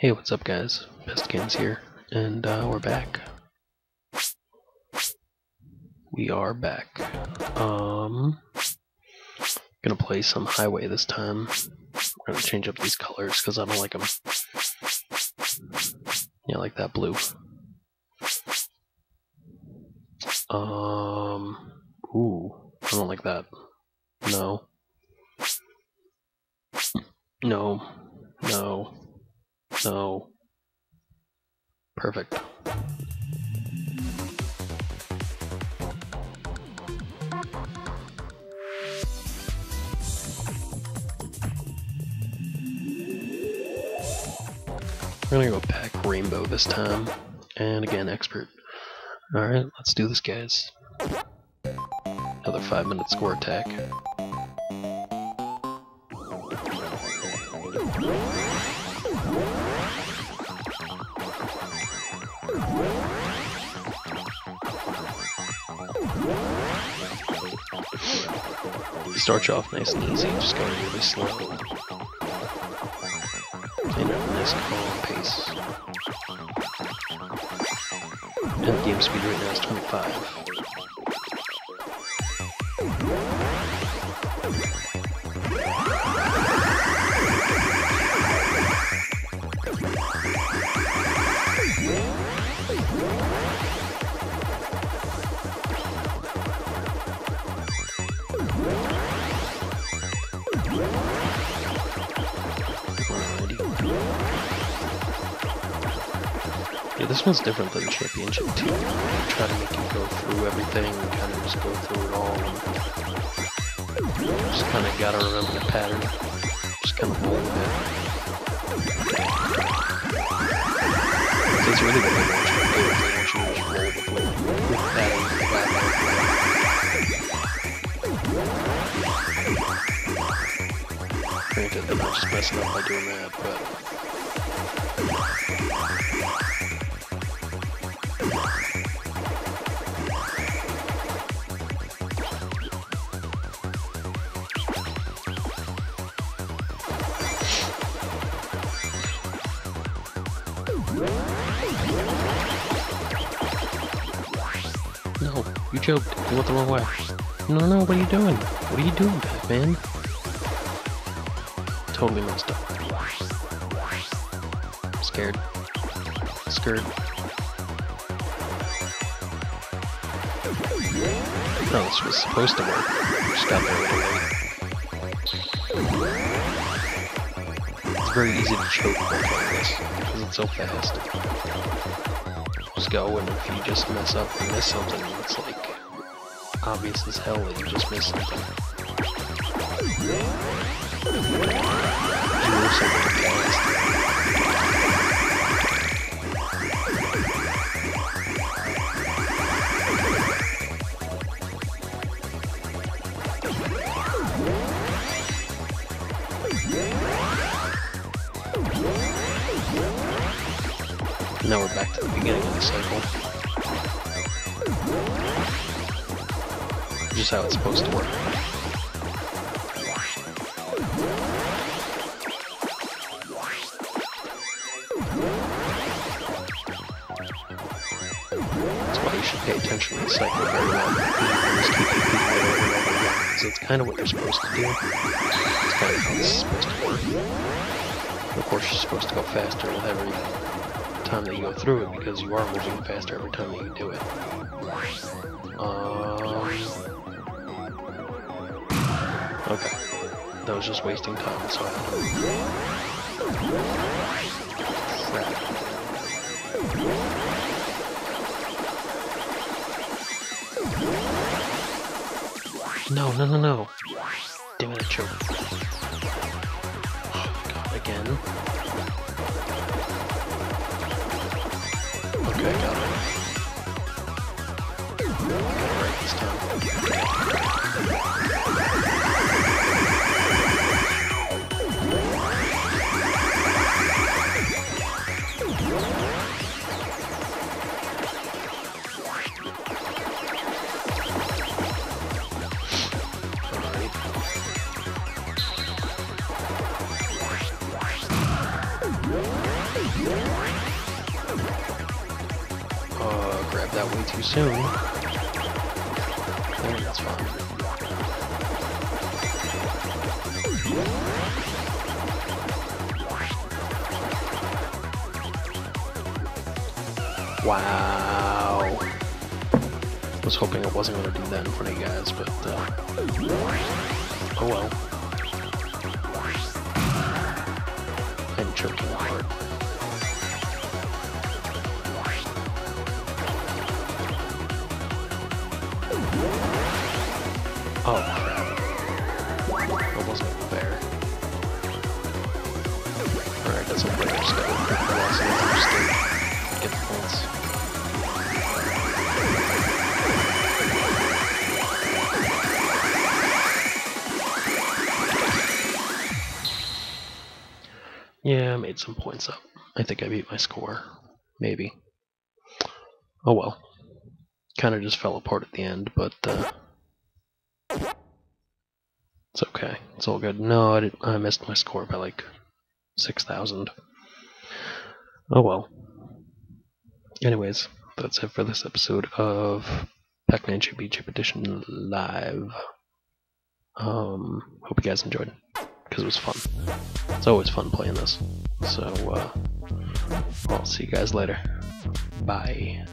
Hey, what's up guys, BestGames here, and we're back. We are back. Gonna play some Highway this time. We're gonna change up these colors because I don't like them. Yeah, I like that blue. Ooh, I don't like that. No. No. No. No. Perfect. We're gonna go pack Rainbow this time, and again expert. Alright, let's do this guys. Another 5-minute score attack. Start you off nice and easy, just go really slow. And at a nice calm pace. And game speed right now is 25. This one's different than Championship 2. They try to make you go through everything, kind of just go through it all. Just kind of gotta remember the pattern. Just kind of roll with it. It's really what they want you to do. They want you to just roll with the pattern. Granted, they're not just messing up by doing that, but. No, you joked. You went the wrong way. No, what are you doing? What are you doing, Pac-Man? Totally messed up. I'm scared. Scared. No, this was supposed to work. Just got there right away. It's very easy to choke like this because it's so fast. Just go, and if you just mess up and miss something, it's like obvious as hell that you just missed something. Now we're back to the beginning of the cycle. Just how it's supposed to work. That's why you should pay attention to the cycle very well. Just keep repeating it over and over again, because it's kind of what you're supposed to do. It's kind of how this is supposed to work. Of course, you're supposed to go faster with everything. Time that you go through it, because you are moving faster every time that you do it. Okay. That was just wasting time, so I had to... Crap. No. Damn it, I choked. Oh my god, again. Okay, got it. Got it right this time. Alright. Grabbed that way too soon. Oh, that's fine. Wow. I was hoping I wasn't going to do that in front of you guys, but oh well. I'm choking hard. Oh, crap. I wasn't there. Alright, that's a better step. Get the points. Yeah, I made some points up. I think I beat my score. Maybe. Oh well. Kind of just fell apart at the end, but it's okay. It's all good. No, I missed my score by like 6,000. Oh well. Anyways, that's it for this episode of Pac-Man Championship Edition Live. Hope you guys enjoyed, because it was fun. It's always fun playing this. So, I'll see you guys later. Bye.